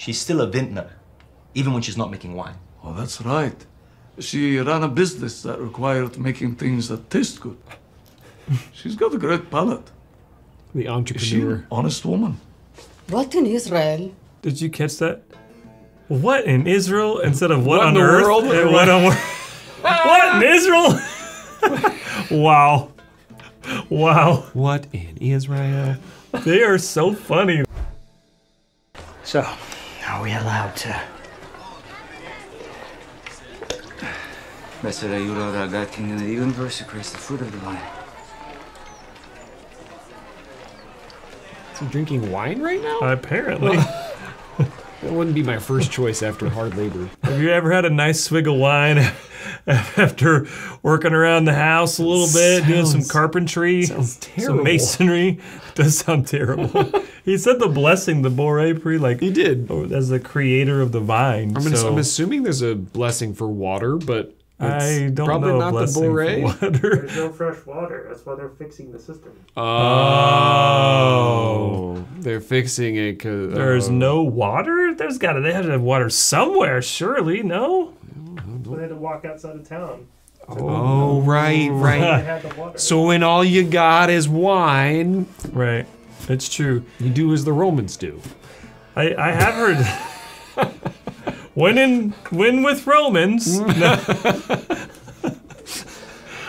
She's still a vintner, even when she's not making wine. Oh, that's right. She ran a business that required making things that taste good. She's got a great palate. The entrepreneur. Is she an honest woman? What in Israel? Did you catch that? What in Israel instead of what on earth? What on earth? What in Israel? Wow. Wow. What in Israel? They are so funny. So, are we allowed to... Blessed are you, Lord, our God, King of the universe, who creates the fruit of the vine. Is he drinking wine right now? Apparently. Well, that wouldn't be my first choice after hard labor. Have you ever had a nice swig of wine after working around the house a little bit, doing some carpentry, some masonry? It does sound terrible. He said the blessing, the borei pri, like he did, as the creator of the vine. I'm assuming there's a blessing for water, but. I don't probably know not the borei. There's no fresh water. That's why they're fixing the system. Oh. They're fixing it because... There's no water? They had to have water somewhere, surely, no? So they had to walk outside of town. Oh, right. So when all you got is wine... Right. That's true. You do as the Romans do. I have heard... Win with Romans. No.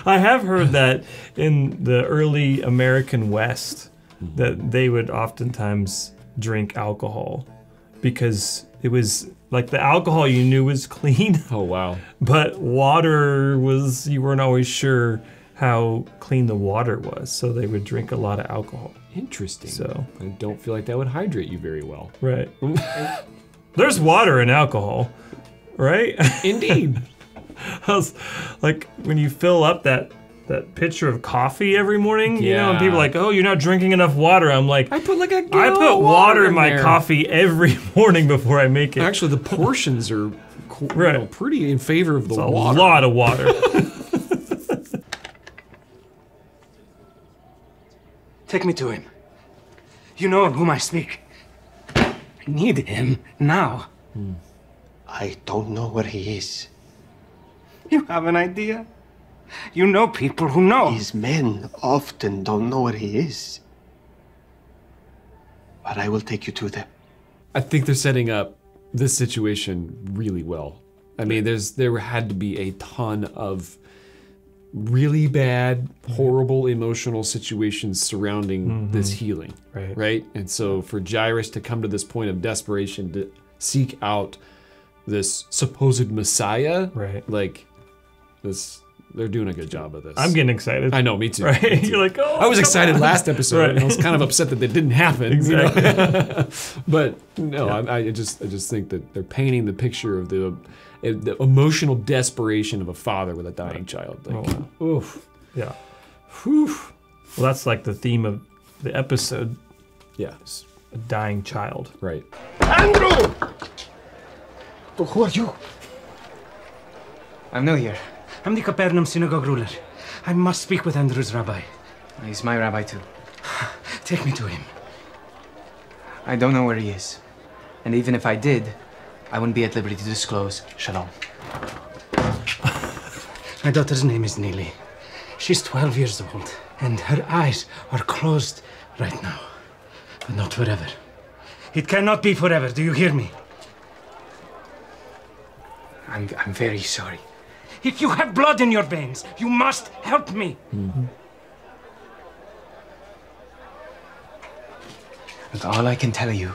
I have heard that in the early American West that they would oftentimes drink alcohol because it was like the alcohol you knew was clean. Oh wow. But water was, you weren't always sure how clean the water was. So they would drink a lot of alcohol. Interesting. So I don't feel like that would hydrate you very well. Right. There's water in alcohol, right? Indeed. I was, like when you fill up that pitcher of coffee every morning, you know, and people are like, oh, you're not drinking enough water. I'm like, I put water in my coffee every morning before I make it. Actually, the portions are pretty in favor of the water. A lot of water. Take me to him. You know of whom I speak. I need him now. I don't know where he is. You have an idea? You know people who know. His men often don't know where he is. But I will take you to them. I think they're setting up this situation really well. I mean, there had to be a ton of really bad, horrible emotional situations surrounding this healing, right? And so for Jairus to come to this point of desperation to seek out this supposed Messiah, like this, they're doing a good job of this. I'm getting excited. I know, me too. Right? Me too. You're like, oh, I was excited last episode. Right. And I was kind of upset that it didn't happen. Exactly. You know? But no, yeah. I just think that they're painting the picture of the emotional desperation of a father with a dying child. Like, oh, wow. Oof. Yeah. Whew. Well, that's like the theme of the episode. Yeah. A dying child. Right. Andrew! Well, who are you? I'm new here. I'm the Capernaum synagogue ruler. I must speak with Andrew's rabbi. He's my rabbi too. Take me to him. I don't know where he is. And even if I did, I wouldn't be at liberty to disclose. Shalom. My daughter's name is Nili. She's 12 years old, and her eyes are closed right now, but not forever. It cannot be forever, do you hear me? I'm very sorry. If you have blood in your veins, you must help me. Look, all I can tell you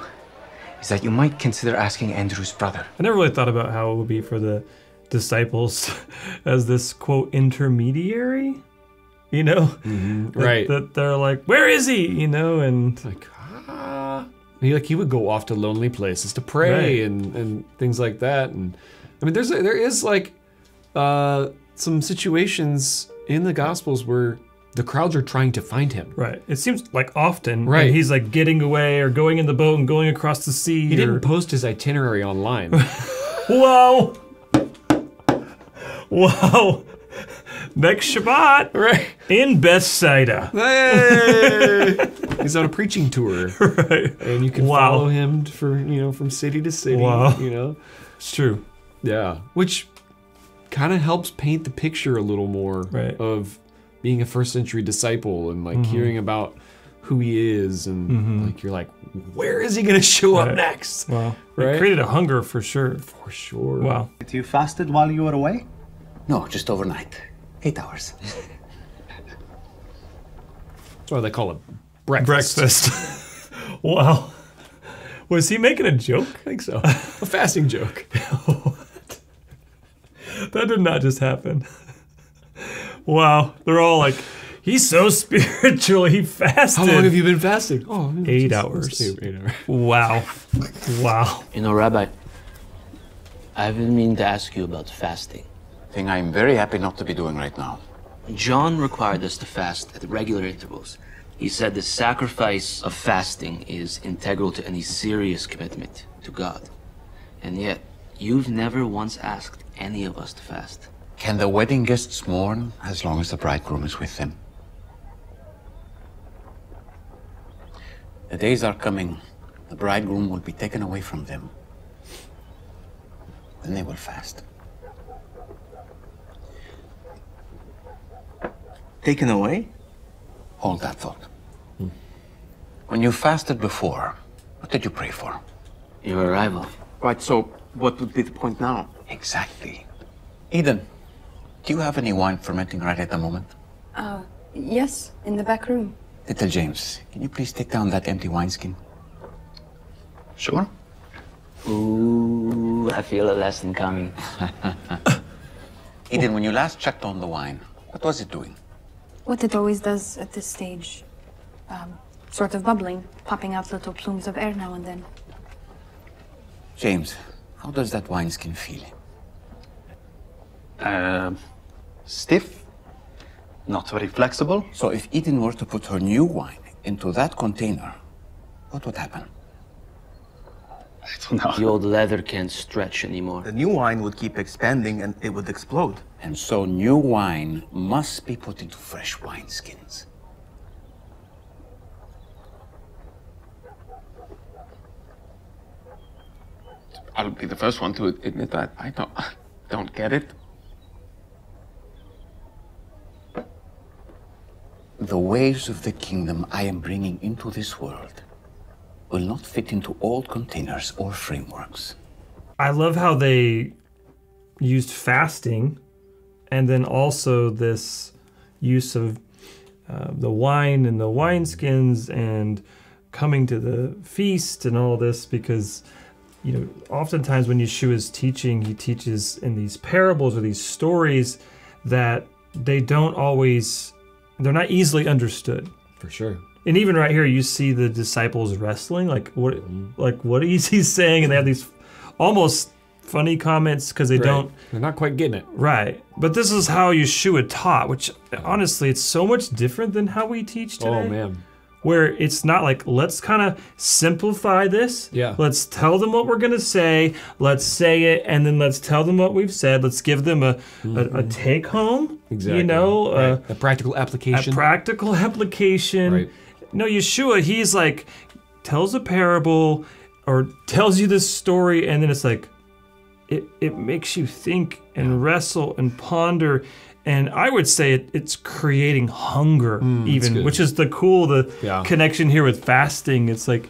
is that you might consider asking Andrew's brother. I never really thought about how it would be for the disciples as this, quote, intermediary, you know? Right. That they're like, where is he? You know, and... Like, ah. He would go off to lonely places to pray and things like that. And I mean, there is like some situations in the Gospels where the crowds are trying to find him. Right. It seems like often he's like getting away or going in the boat and going across the sea. He didn't post his itinerary online. Whoa. Whoa. next Shabbat, right, in Bethsaida. Hey! He's on a preaching tour, right? And you can follow him for from city to city. Wow. It's true. Yeah, which kind of helps paint the picture a little more, right, of being a first-century disciple and like hearing about who he is, and like you're like, where is he gonna show up next? Wow, right? It created a hunger for sure. For sure. Wow. You fasted while you were away? No, just overnight, 8 hours. That's why they call it breakfast. Breakfast. Wow. Was he making a joke? I think so. A fasting joke. What? That did not just happen. Wow. They're all like, he's so spiritual, he fasted. How long have you been fasting? Oh, 8 hours. 8 hours. Wow. Wow. Rabbi, I didn't mean to ask you about fasting. Thing I'm very happy not to be doing right now. John required us to fast at regular intervals. He said the sacrifice of fasting is integral to any serious commitment to God. And yet, you've never once asked any of us to fast. Can the wedding guests mourn as long as the bridegroom is with them? The days are coming, the bridegroom will be taken away from them. Then they will fast. Taken away? Hold that thought. When you fasted before, what did you pray for? Your arrival. Right, so what would be the point now? Exactly. Eden, do you have any wine fermenting right at the moment? Yes, in the back room. Little James, can you please take down that empty wineskin? Sure. Ooh, I feel a lesson coming. Eden, when you last checked on the wine, what was it doing? What it always does at this stage, sort of bubbling, popping out little plumes of air now and then. James, how does that wineskin feel? Stiff, not very flexible. So if Eden were to put her new wine into that container, what would happen? I don't know. The old leather can't stretch anymore. The new wine would keep expanding and it would explode. And so new wine must be put into fresh wineskins. I'll be the first one to admit that I don't get it. The ways of the kingdom I am bringing into this world will not fit into old containers or frameworks. I love how they used fasting and then also this use of the wine and the wineskins and coming to the feast and all this, because oftentimes when Yeshua is teaching, he teaches in these parables or these stories that they don't always, they're not easily understood. For sure. And even right here, you see the disciples wrestling, like what is he saying? And they have these almost funny comments because they they're not quite getting it. Right. But this is how Yeshua taught, which honestly, it's so much different than how we teach today. Oh man. Where it's not like, let's kind of simplify this. Yeah. Let's tell them what we're gonna say. Let's say it, and then let's tell them what we've said. Let's give them a take home. Exactly. A practical application. A practical application. Right. No, Yeshua, he's like, tells a parable or tells you this story, and then it's like, it makes you think and wrestle and ponder. And I would say it's creating hunger even, which is the connection here with fasting. It's like,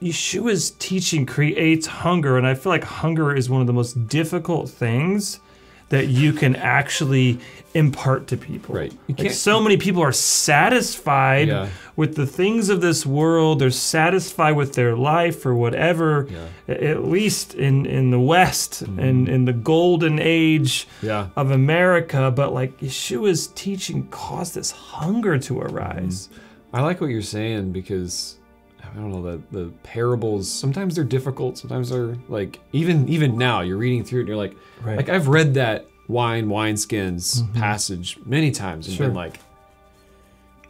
Yeshua's teaching creates hunger, and I feel like hunger is one of the most difficult things that you can actually impart to people. Right. Like so many people are satisfied with the things of this world. They're satisfied with their life or whatever, at least in the West and in the golden age of America. But like Yeshua's teaching caused this hunger to arise. I like what you're saying, because I don't know, the parables, sometimes they're difficult, sometimes they're like, even now, you're reading through it and you're like, like I've read that wineskins passage many times and been like,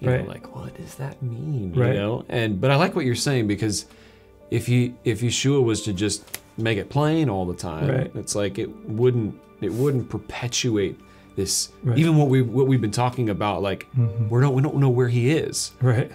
know, like, what does that mean? You know? But I like what you're saying, because if Yeshua was to just make it plain all the time, it's like it wouldn't perpetuate this, right. Even what we've been talking about, like we don't know where he is, right?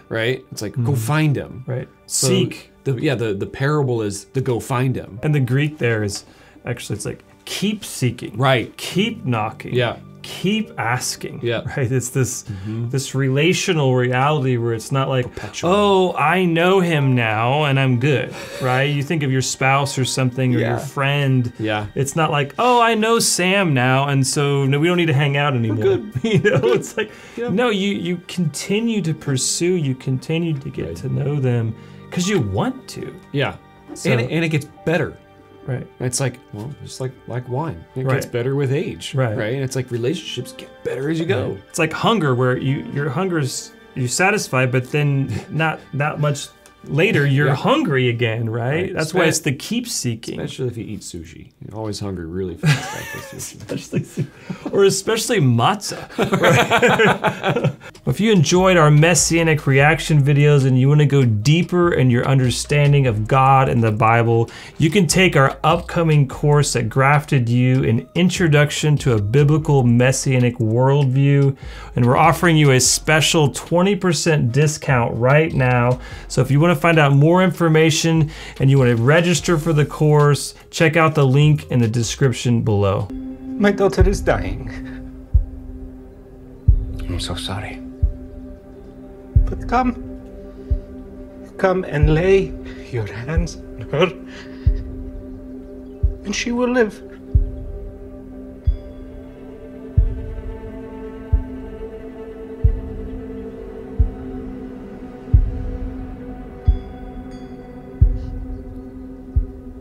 It's like go find him, right? Seek. So, the parable is to go find him, and the Greek there is actually it's like keep seeking, right? Keep knocking, yeah. Keep asking, yeah. Right? It's this this relational reality where it's not like perpetual. Oh, I know him now and I'm good, right? You think of your spouse or something or your friend. Yeah. It's not like, oh, I know Sam now and so no, we don't need to hang out anymore. We're good. You know, it's like no, you continue to pursue, you continue to get to know them because you want to. Yeah. So, and it gets better. Right. It's like, well, just like wine. It gets better with age. Right. Right. And it's like relationships get better as you go. Right. It's like hunger where your hunger is you satisfy, but then not that much later you're hungry again, right? That's why it's the keep seeking. Especially if you eat sushi. You're always hungry really fast. Especially or especially matzah. Right? If you enjoyed our Messianic reaction videos and you want to go deeper in your understanding of God and the Bible, you can take our upcoming course at Grafted U, an introduction to a biblical Messianic worldview. And we're offering you a special 20% discount right now. So if you want to find out more information and you want to register for the course, check out the link in the description below. My daughter is dying. I'm so sorry. But come and lay your hands on her, and she will live.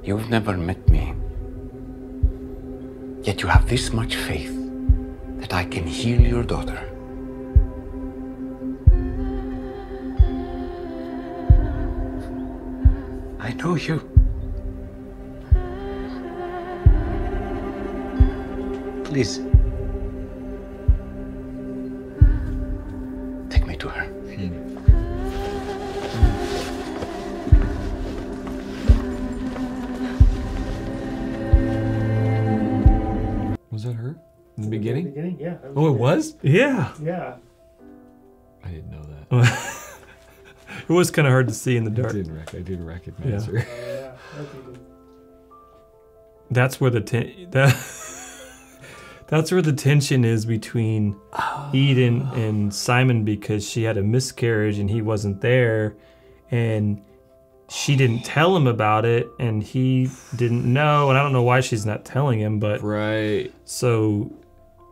You've never met me, yet you have this much faith that I can heal your daughter. I know you. Please, take me to her. Was that her? In the beginning? Yeah. Oh, it was? Yeah. Yeah. I didn't know that. It was kind of hard to see in the dark. I didn't recognize her. That's where the that's where the tension is between Eden and Simon, because she had a miscarriage and he wasn't there, and she didn't tell him about it, and he didn't know, and I don't know why she's not telling him, but so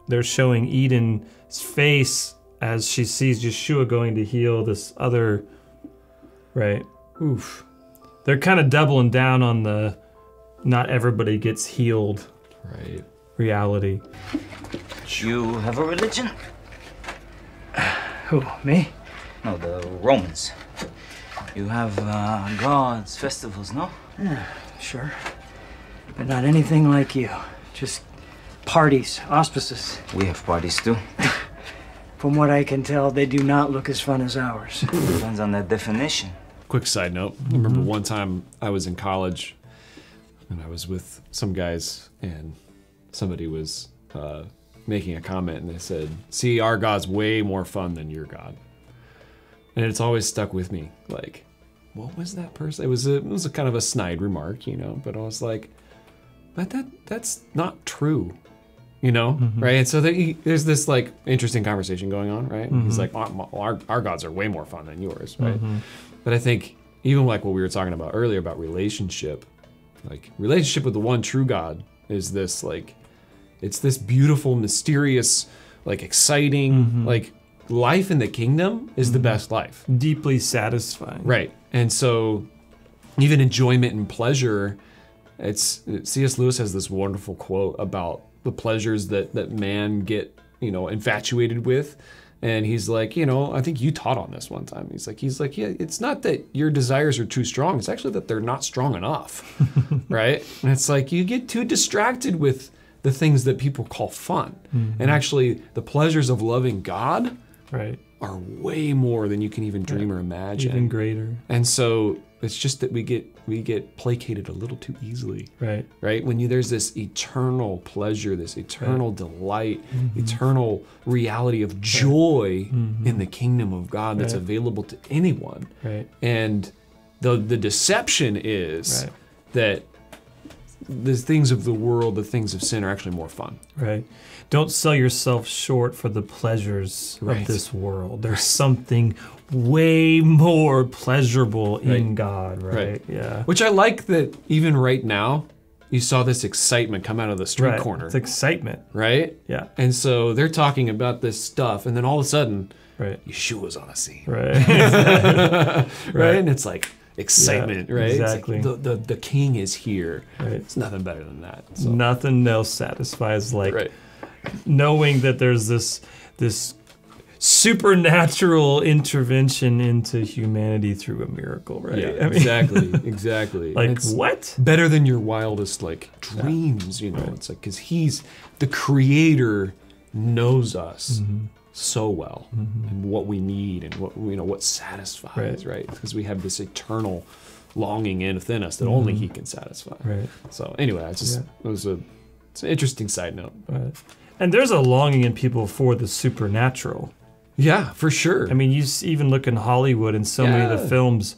they're showing Eden's face as she sees Yeshua going to heal this other. Right. Oof. They're kind of doubling down on the not everybody gets healed reality. You have a religion? Who, me? No, the Romans. You have gods, festivals, no? Yeah, sure. But not anything like you. Just parties, auspices. We have parties too. From what I can tell, they do not look as fun as ours. Depends on that definition. Quick side note, I remember one time I was in college and I was with some guys and somebody was making a comment and they said, see, our God's way more fun than your God. And it's always stuck with me. Like, what was that person? It was a kind of a snide remark, you know, but I was like, but that's not true. You know, right? And so there's this like interesting conversation going on, right? He's like, our gods are way more fun than yours, right? But I think even like what we were talking about earlier about relationship, like relationship with the one true God is this like, it's this beautiful, mysterious, like exciting, like life in the kingdom is the best life. Deeply satisfying. Right, and so even enjoyment and pleasure, it's, C.S. Lewis has this wonderful quote about the pleasures that man get, you know, infatuated with. And he's like, you know, I think you taught on this one time. He's like, yeah, it's not that your desires are too strong. It's actually that they're not strong enough, right? And it's like, you get too distracted with the things that people call fun. And actually the pleasures of loving God are way more than you can even dream or imagine. Even greater. And so It's just that we get placated a little too easily, right? When there's this eternal pleasure, this eternal delight, eternal reality of joy in the kingdom of God that's available to anyone, and the deception is that the things of the world, the things of sin, are actually more fun. Right. Don't sell yourself short for the pleasures of this world. There's something way more pleasurable in God, right? Yeah. Which I like that even right now, you saw this excitement come out of the street corner. It's excitement. Right? Yeah. And so they're talking about this stuff, and then all of a sudden, Yeshua's on a scene. Right. And it's like, excitement, right? Exactly. Like the king is here. Right. It's nothing better than that. So. Nothing else satisfies like knowing that there's this supernatural intervention into humanity through a miracle, right? Yeah, I mean, exactly. Like, what? Better than your wildest like dreams, you know? Right. It's like, because the creator knows us. So well, and what we need, and what satisfies, right? Because we have this eternal longing within us that only He can satisfy. Right. So anyway, it's an interesting side note. Right. And there's a longing in people for the supernatural. Yeah, for sure. I mean, you even look in Hollywood, and so many of the films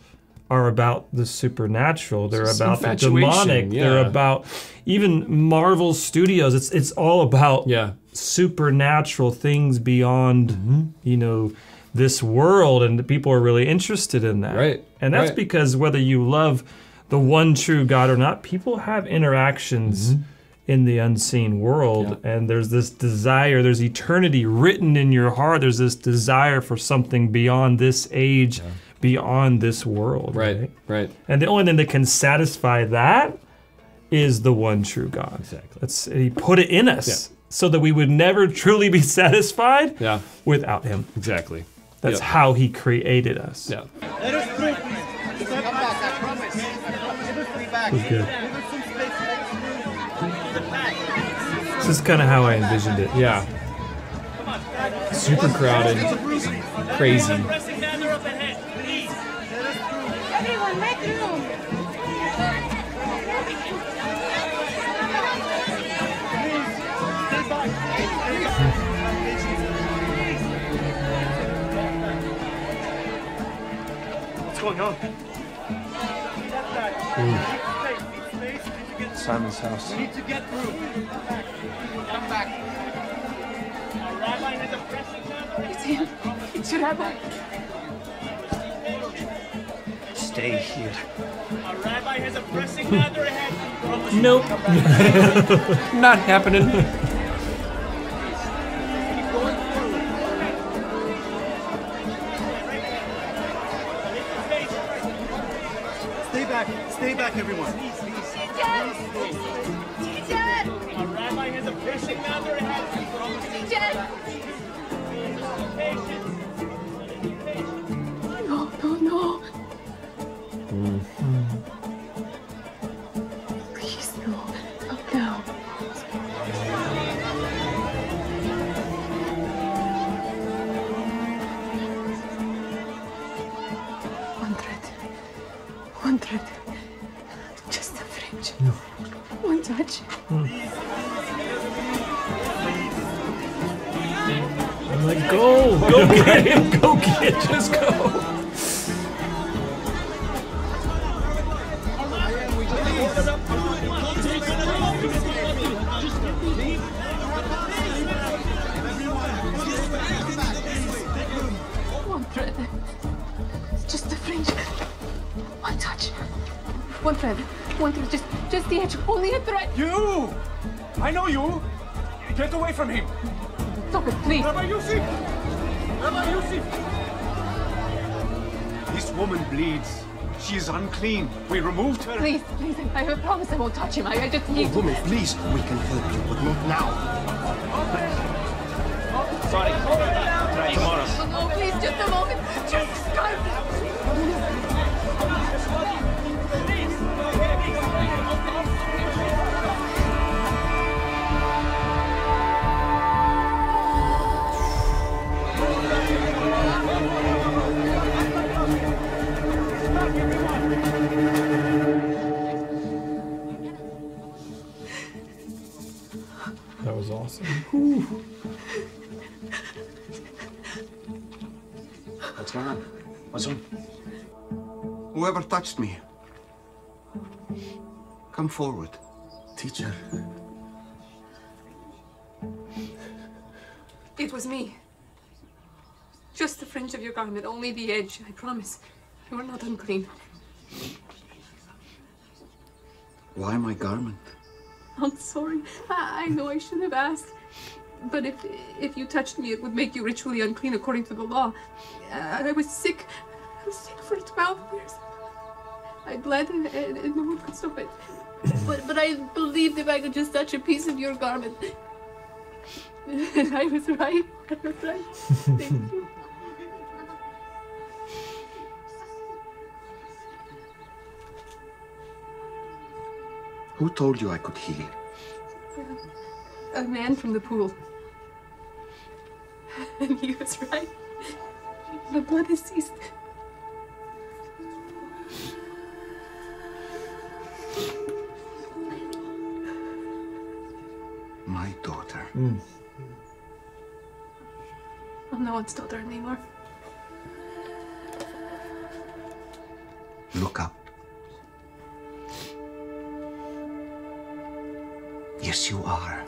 are about the supernatural. They're about the demonic. Yeah. They're about even Marvel Studios. It's all about supernatural things beyond you know, this world, and people are really interested in that. Right. And that's because whether you love the one true God or not, people have interactions in the unseen world, and there's this desire, there's eternity written in your heart, there's this desire for something beyond this age, beyond this world. Right. And the only thing that can satisfy that is the one true God. Exactly. He put it in us. Yeah. So that we would never truly be satisfied without him. Exactly. That's how he created us. Yeah. Let us through, please. Come back, I promise. Give us three back. Okay. This is kind of how I envisioned it. Yeah. Super crowded. Crazy. Everyone, make room. What's going on? Ooh. Simon's house. We need to get through. Come back. Our rabbi has a pressing matter. It's him. It's your rabbi. Stay here. Our rabbi has a pressing matter ahead. Nope. Not happening. Stay back, everyone. Teacher! Our rabbi has a pressing matter ahead. Teacher! No. Please, no. Oh, no. 100. No. One touch. I'm like, go get him, go get him, just go. One thread, just the fringe. One touch. One thread. One through, just the edge, only a thread. You! I know you! Get away from him! Stop it, please! Rabbi Yosef! This woman bleeds. She is unclean. We removed her. Please, I promise I won't touch him. I just need to... Woman, please, we can help you, but not now. Open. Sorry. Try tomorrow. No, please, just a moment. Just go! Everyone! That was awesome. Ooh. What's going on? What's on? Whoever touched me, come forward. Teacher. It was me. Just the fringe of your garment, only the edge. I promise, you are not unclean. Why my garment? I'm sorry. I know I should have asked. But if you touched me, it would make you ritually unclean according to the law. I was sick. I was sick for 12 years. I bled and no one could stop it. But I believed if I could just touch a piece of your garment. And I was right. I was right. Thank you. Who told you I could heal? A man from the pool. And he was right. The blood has ceased. My daughter. Mm. I'm no one's daughter anymore. Look up. Yes, you are.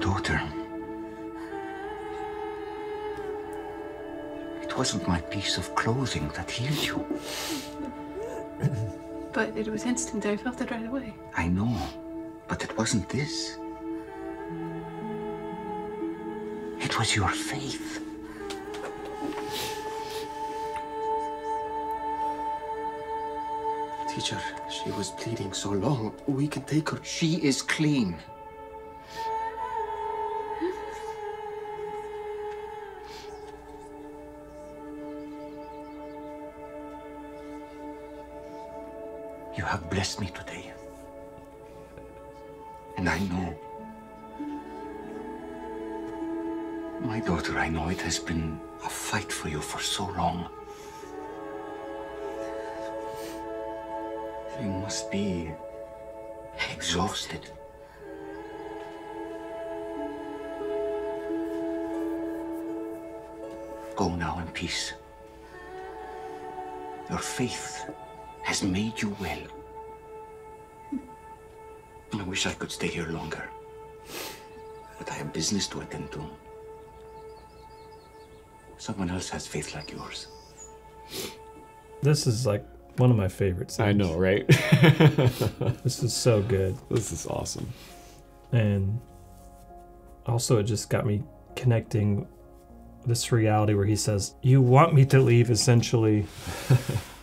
Daughter. It wasn't my piece of clothing that healed you. But it was instant. I felt it right away. I know, but it wasn't this. It was your faith. Teacher, she was bleeding so long. We can take her. She is clean. You have blessed me today. And I know. My daughter, I know it has been a fight for you for so long. You must be exhausted. Go now in peace. Your faith has made you well. I wish I could stay here longer, but I have business to attend to. Someone else has faith like yours. This is like one of my favorite scenes. I know, right? This is so good. This is awesome. And also it just got me connecting this reality where he says, you want me to leave essentially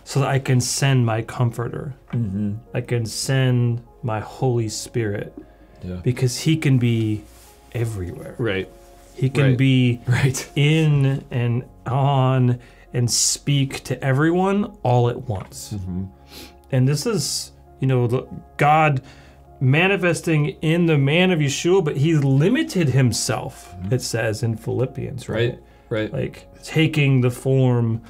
so that I can send my comforter. Mm-hmm. I can send my Holy Spirit. Yeah. Because he can be everywhere. Right. He can be in and on and speak to everyone all at once. Mm-hmm. And this is, you know, God manifesting in the man of Yeshua, but he's limited himself, it says in Philippians, right? Like taking the form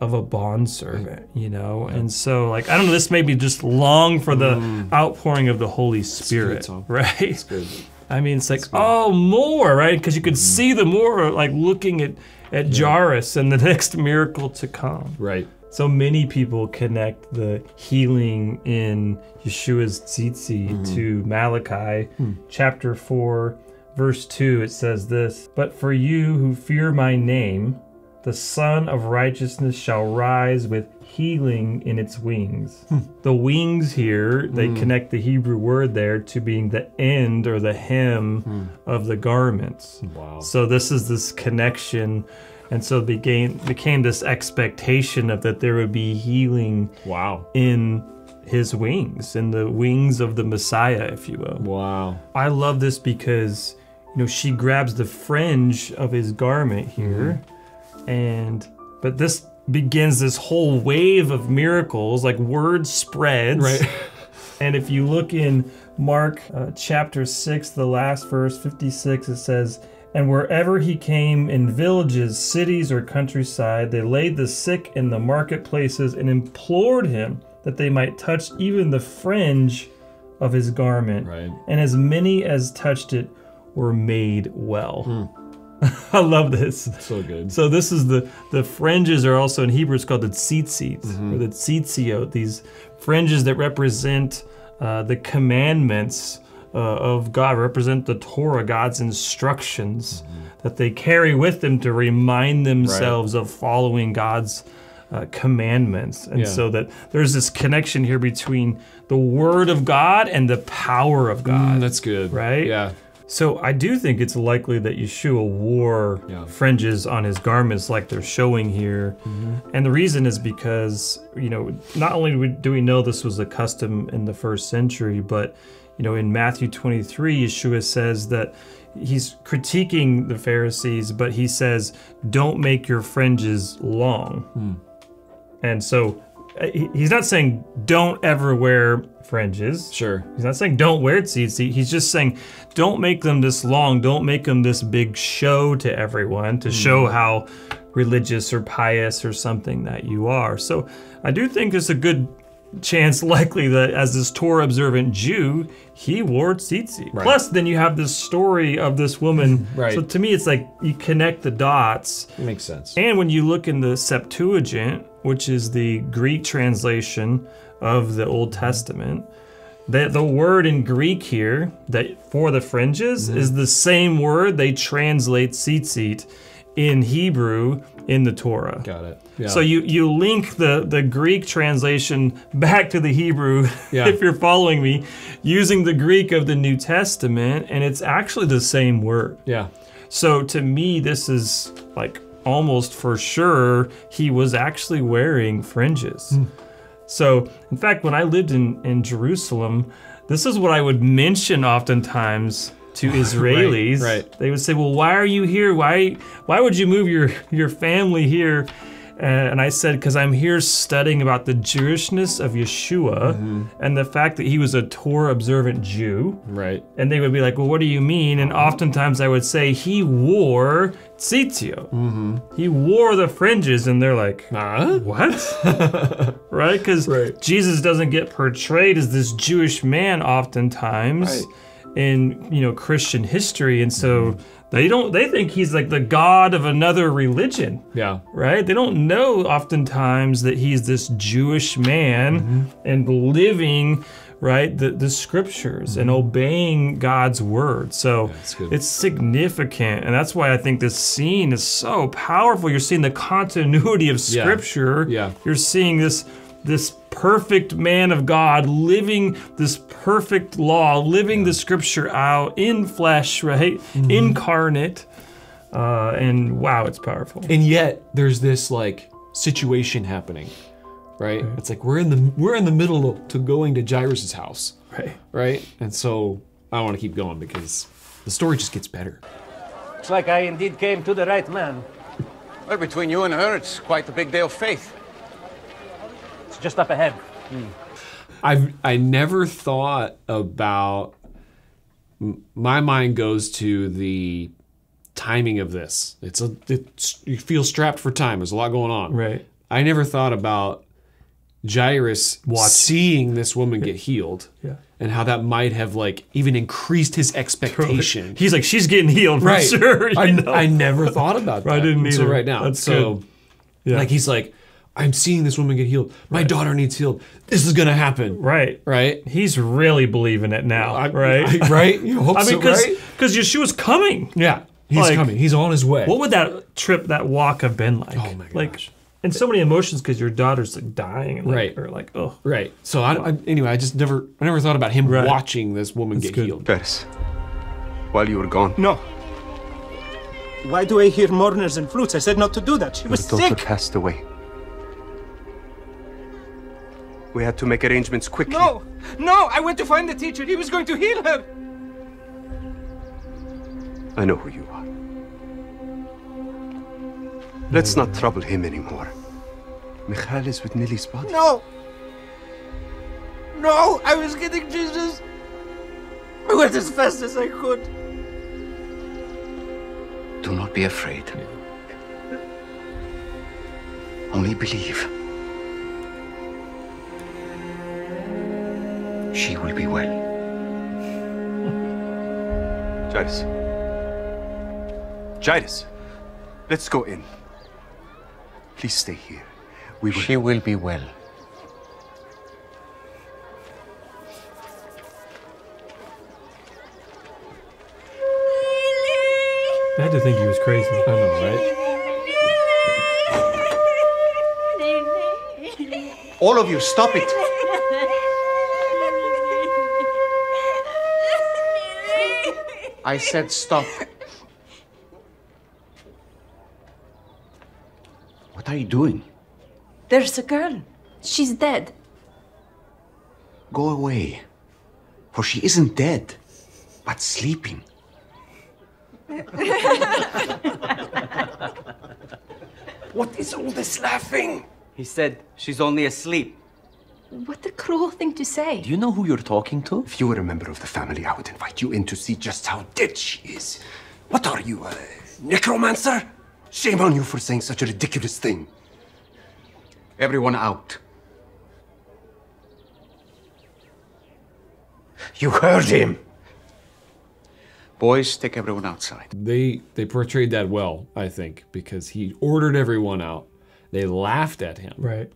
of a bondservant, you know? Right. And so, like, I don't know, this made me just long for the outpouring of the Holy Spirit, right? That's good. I mean, it's like, oh, more, right? Because you could see the more, like, looking at Jairus and the next miracle to come. Right. So many people connect the healing in Yeshua's tzitzit to Malachi chapter 4, verse 2. It says this, "But for you who fear my name, the Son of Righteousness shall rise with healing in its wings." The wings here, they connect the Hebrew word there to being the end or the hem of the garments. Wow. So this is this connection. And so it became this expectation of that there would be healing in his wings, in the wings of the Messiah, if you will. Wow. I love this because, you know, she grabs the fringe of his garment here. But this begins this whole wave of miracles, like word spreads. Right. And if you look in Mark chapter 6, the last verse, 56, it says, "And wherever he came, in villages, cities, or countryside, they laid the sick in the marketplaces and implored him that they might touch even the fringe of his garment. Right. And as many as touched it were made well. I love this. It's so good. So this is the fringes are also in Hebrew, it's called the tzitzit, or the tzitziot, these fringes that represent the commandments of God, represent the Torah, God's instructions that they carry with them to remind themselves of following God's commandments. And so that there's this connection here between the word of God and the power of God. That's good. Right? Yeah. So I do think it's likely that Yeshua wore fringes on his garments like they're showing here. And the reason is because, you know, not only do we know this was a custom in the first century, but, you know, in Matthew 23, Yeshua says that he's critiquing the Pharisees, but he says, don't make your fringes long. And so he's not saying don't ever wear fringes. Sure. He's not saying don't wear tzitzit. He's just saying don't make them this long. Don't make them this big show to everyone to show how religious or pious or something that you are. So I do think there's a good chance likely that as this Torah observant Jew, he wore tzitzit. Right. Plus then you have this story of this woman. So to me, it's like you connect the dots. It makes sense. And when you look in the Septuagint, which is the Greek translation of the Old Testament, that the word in Greek here that for the fringes is the same word they translate tzitzit in Hebrew in the Torah. Got it. Yeah. So you link the Greek translation back to the Hebrew, if you're following me, using the Greek of the New Testament, and it's actually the same word. Yeah. So to me, this is like almost for sure he was actually wearing fringes. So in fact, when I lived in Jerusalem, this is what I would mention oftentimes to Israelis. They would say, well, why are you here? Why would you move your family here? And I said, because I'm here studying about the Jewishness of Yeshua and the fact that he was a Torah observant Jew. Right. And they would be like, well, what do you mean? And oftentimes I would say, he wore tzitzit. He wore the fringes. And they're like, huh? What? Right? Because Jesus doesn't get portrayed as this Jewish man oftentimes in, you know, Christian history. And so they think he's like the god of another religion. Yeah. Right? They don't know oftentimes that he's this Jewish man and living, the scriptures and obeying God's word. So it's significant. And that's why I think this scene is so powerful. You're seeing the continuity of scripture. Yeah. You're seeing this perfect man of God living this perfect law, living the scripture out in flesh, incarnate. And wow, it's powerful. And yet there's this like situation happening, right? It's like we're in the middle to going to Jairus' house, right? And so I want to keep going because the story just gets better. It's like I indeed came to the right man. Well, between you and her, it's quite the big day of faith. Just up ahead. I never thought about, my mind goes to the timing of this. You feel strapped for time. There's a lot going on. Right. I never thought about Jairus seeing this woman get healed. Yeah. And how that might have like even increased his expectation. Totally. He's like, she's getting healed for sure. I never thought about that. I didn't either. Until right now. That's so good. Yeah. Like he's like, I'm seeing this woman get healed. My daughter needs healed. This is gonna happen. Right. He's really believing it now, right? You hope so, right? Because Yeshua's coming. Yeah, he's coming. He's on his way. What would that trip, that walk have been like? Oh my gosh. Like, and so many emotions because your daughter's like dying. And like, or like, oh. Right, so anyway, I never thought about him watching this woman get healed. Paris, while you were gone. No. Why do I hear mourners and flutes? I said not to do that. She was sick. Your daughter passed away. We had to make arrangements quickly. No, I went to find the teacher. He was going to heal her. I know who you are. Let's not trouble him anymore. Michal is with Nili's body. No, I was getting Jesus. I went as fast as I could. Do not be afraid. Only believe. she will be well. Jairus. Jairus, let's go in. Please stay here. We will... She will be well. I had to think he was crazy. I know, right? All of you, stop it. I said stop. What are you doing? There's a girl. She's dead. Go away, for she isn't dead, but sleeping. What is all this laughing? He said she's only asleep. What a cruel thing to say. Do you know who you're talking to? If you were a member of the family, I would invite you in to see just how dead she is. What are you, a necromancer? Shame on you for saying such a ridiculous thing. Everyone out. You heard him. Boys, take everyone outside. They portrayed that well, I think, because he ordered everyone out. They laughed at him. Right.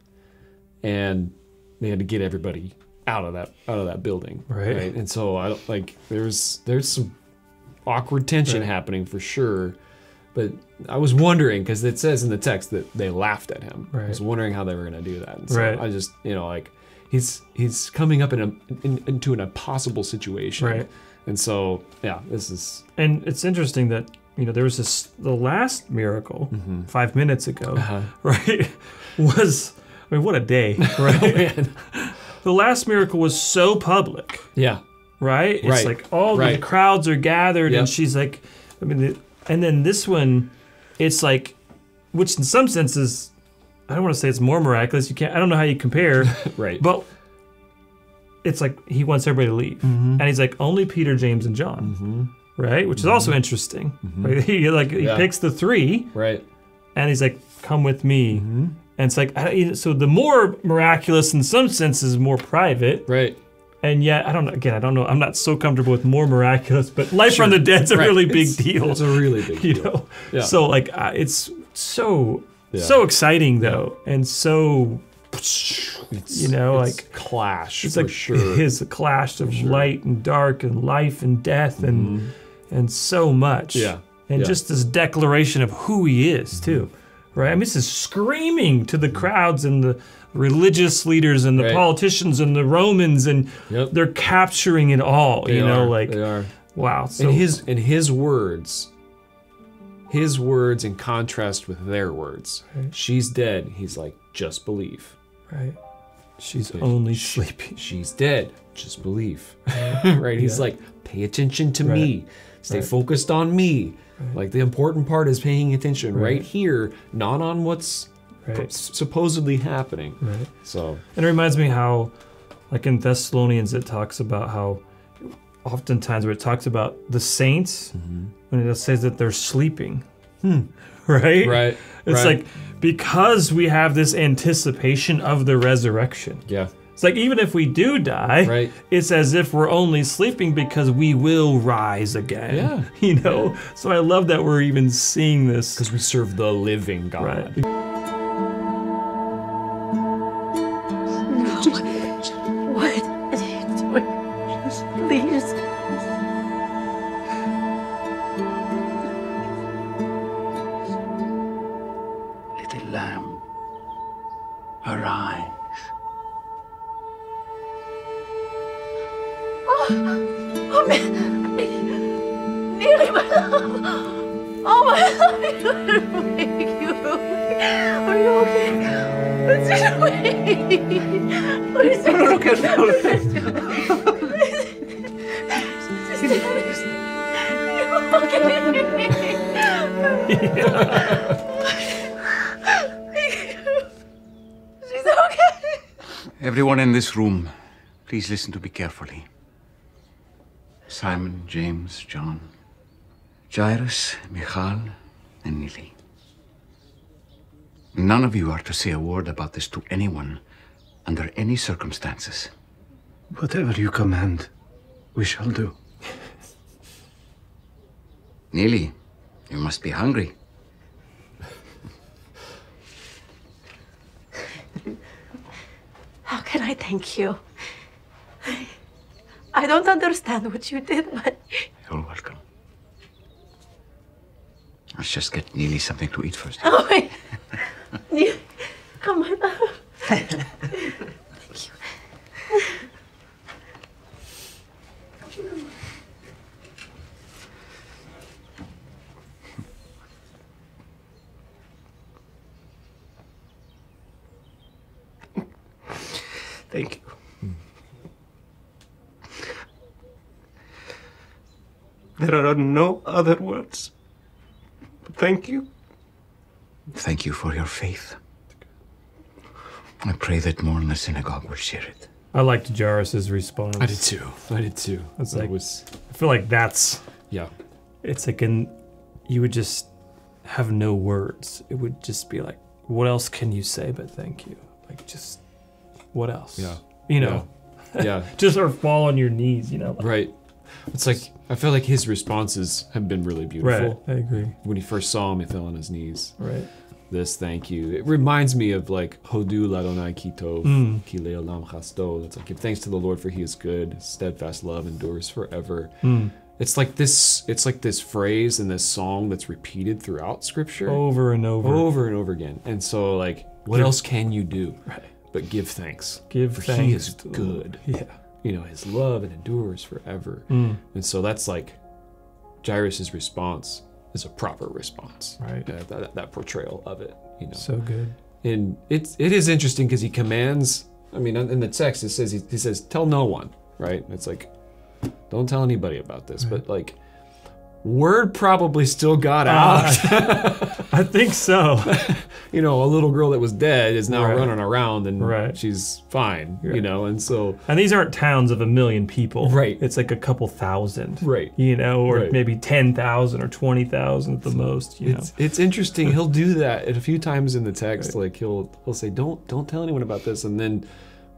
And they had to get everybody out of that building. Right. Right? And so I don't, like, there's some awkward tension happening for sure. But I was wondering, because it says in the text that they laughed at him. Right. I was wondering how they were going to do that. And so I just, you know, like, he's coming up into an impossible situation. Right. And so, yeah, this is... And it's interesting that, you know, there was the last miracle, 5 minutes ago, right, was... I mean, what a day, right? Oh, man. The last miracle was so public. Yeah. Right? It's like all the crowds are gathered, and she's like... I mean, and then this one, it's like... Which in some senses, I don't want to say it's more miraculous. You can't... I don't know how you compare. Right. But... It's like he wants everybody to leave, and he's like only Peter, James, and John, right? Which is also interesting. Like, he picks the three, right? And he's like, "Come with me," and it's like so. The more miraculous, in some sense, is more private, right? And yet, I don't know. Again, I don't know. I'm not so comfortable with more miraculous, but life from the dead's a really big deal. It's a really big deal, you know. Yeah. So like, it's so exciting though, and so. It's, you know, it's like clash. It's for like sure. It's a clash of light and dark and life and death and so much. Yeah. And just this declaration of who he is too, right? I mean, this is screaming to the crowds and the religious leaders and the politicians and the Romans, and they're capturing it all. They are. Wow. So in his words. His words in contrast with their words. Right. She's dead. He's like, just believe. Right. She's only sleeping. She's dead. Just believe. Right. He's like, pay attention to me. Stay focused on me. Right. Like, the important part is paying attention right here, not on what's supposedly happening. Right. So. And it reminds me how, like in Thessalonians, it talks about how oftentimes where it talks about the saints, when it says that they're sleeping, right? Right. It's like, because we have this anticipation of the resurrection. Yeah. It's like, even if we do die, it's as if we're only sleeping because we will rise again. Yeah. You know? Yeah. So I love that we're even seeing this. Because we serve the living God. Right. Room, please listen to me carefully. Simon, James, John, Jairus, Michal, and Nili. None of you are to say a word about this to anyone under any circumstances. Whatever you command, we shall do. Nili, you must be hungry. How can I thank you? I don't understand what you did, but... You're welcome. Let's just get Nili something to eat first. Oh, wait. Come on. Thank you. Thank you. There are no other words. Thank you. Thank you for your faith. I pray that more in the synagogue will share it. I liked Jairus' response. I did too. I did too. It's like, I feel like that's... Yeah. It's like you would just have no words. It would just be like, what else can you say but thank you? Like, just, what else? Yeah. You know? Yeah. Just sort of fall on your knees, you know? Like, right. It's like, I feel like his responses have been really beautiful. Right, I agree. When he first saw him, he fell on his knees. Right. This, thank you. It reminds me of like, Hodu l'Adonai ki tov, ki le'olam chasto. It's like, give thanks to the Lord for he is good, steadfast love endures forever. Mm. It's like this phrase and this song that's repeated throughout scripture. Over and over. Over and over again. And so like, what else can you do? Right. But give thanks. Give thanks. For he is good. Yeah. You know, his love and endures forever. Mm. And so that's like, Jairus' response is a proper response. Right. That portrayal of it, you know. So good. And it is interesting because he commands, I mean, in the text it says, he says, tell no one, right? It's like, don't tell anybody about this, right. But like, word probably still got out. I think so. You know, a little girl that was dead is now running around and she's fine, you know, and so. And these aren't towns of 1,000,000 people. Right. It's like a couple thousand. Right. You know, or maybe 10,000 or 20,000 at the most, you know. It's interesting, he'll do that a few times in the text, like he'll say, don't tell anyone about this, and then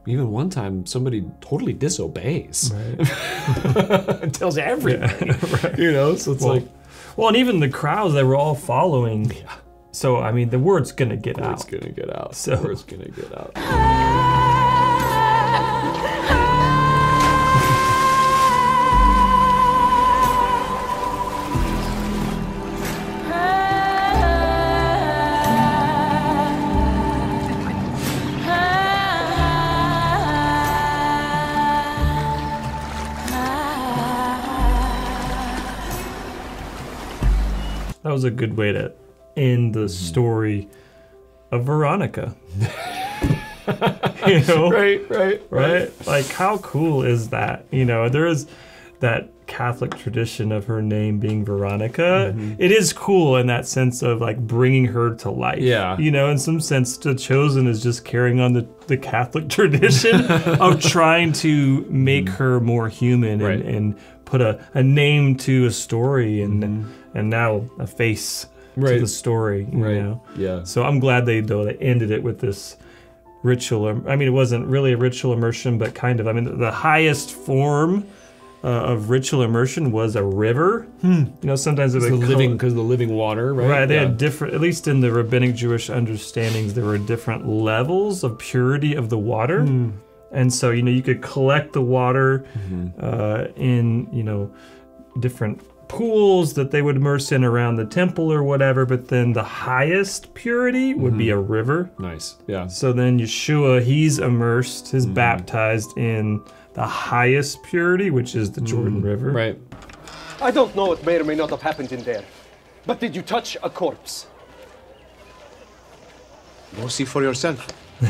even one time, somebody totally disobeys. Right. Tells everybody. Yeah. Right. You know, so it's like... Well, and even the crowds, they were all following. Yeah. So, I mean, the word's gonna get out. It's gonna get out. So. The word's gonna get out. That was a good way to end the story of Veronica. You know? Right? Like, how cool is that? You know, there is that Catholic tradition of her name being Veronica. Mm-hmm. It is cool in that sense of like bringing her to life. Yeah. You know, in some sense, The Chosen is just carrying on the Catholic tradition of trying to make her more human and put a name to a story and now a face to the story, you know? Yeah. So I'm glad they ended it with this ritual. I mean, it wasn't really a ritual immersion, but kind of. I mean, the highest form of ritual immersion was a river. Hmm. You know, sometimes it was because of the living water, right? Right. They had different, at least in the rabbinic Jewish understandings, there were different levels of purity of the water, and so you know you could collect the water in different pools that they would immerse in around the temple or whatever, but then the highest purity would be a river. Nice, yeah. So then Yeshua, he's immersed, he's baptized in the highest purity, which is the Jordan River. Right. I don't know what may or may not have happened in there, but did you touch a corpse? Go see for yourself.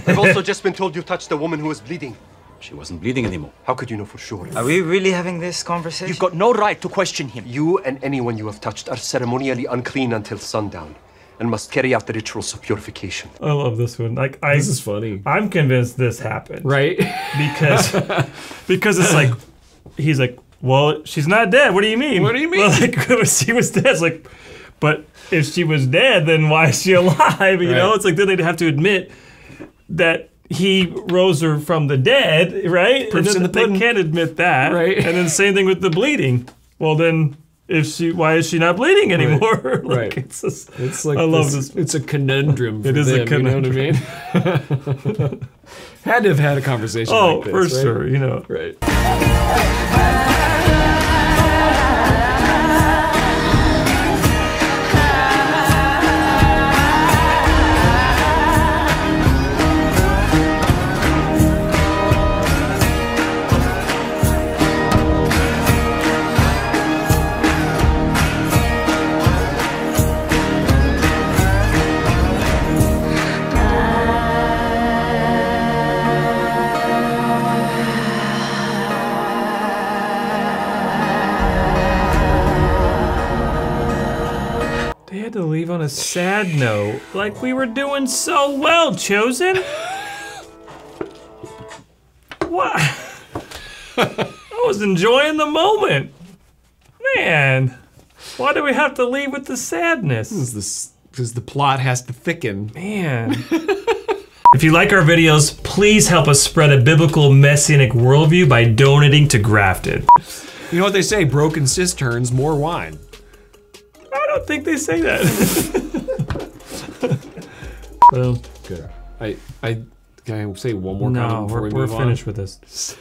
I've also just been told you touched the woman who was bleeding. She wasn't bleeding anymore. How could you know for sure? Are we really having this conversation? You've got no right to question him. You and anyone you have touched are ceremonially unclean until sundown and must carry out the rituals of purification. I love this one. Like, this is funny. I'm convinced this happened. Right? Because it's like, he's like, well, she's not dead. What do you mean? What do you mean? Well, like, she was dead. It's like, but if she was dead, then why is she alive? You know, it's like, then they'd have to admit that he rose her from the dead, right? Proofs in the pudding. They can't admit that. Right. And then same thing with the bleeding. Well, then why is she not bleeding anymore? Right. Like, it's like, I love this. It's a conundrum for them, a conundrum. You know what I mean? Had to have had a conversation like this, for sure, right? You know. Right. To leave on a sad note, like we were doing so well, Chosen. What? I was enjoying the moment. Man, why do we have to leave with the sadness? Because the plot has to thicken. Man. If you like our videos, please help us spread a biblical messianic worldview by donating to Grafted. You know what they say, broken cisterns, more wine. I don't think they say that. Well, good. Can I say one more comment before we move on? We're finished with this.